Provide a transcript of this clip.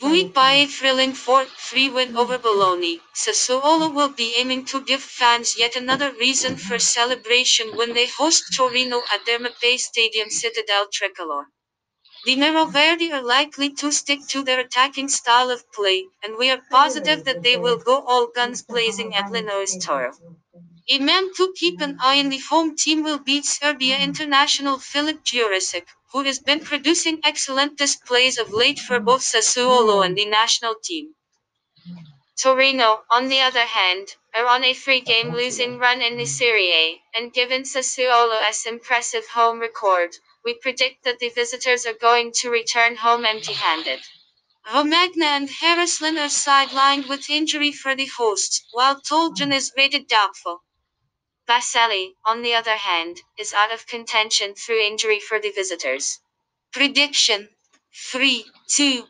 Buoyed by a thrilling 4-3 win over Bologna, Sassuolo will be aiming to give fans yet another reason for celebration when they host Torino at their Mapei Stadium Citadel Trecolore. The Nero Verdi are likely to stick to their attacking style of play, and we are positive that they will go all guns blazing at Linares' turf. A man to keep an eye on the home team will be Serbia international Filip Jurisic, who has been producing excellent displays of late for both Sassuolo and the national team. Torino, on the other hand, are on a three-game losing run in the Serie A, and given Sassuolo's impressive home record, we predict that the visitors are going to return home empty-handed. Romagna and Haraslin are sidelined with injury for the hosts, while Toljan is rated doubtful. Baselli, on the other hand, is out of contention through injury for the visitors. Prediction 3-2.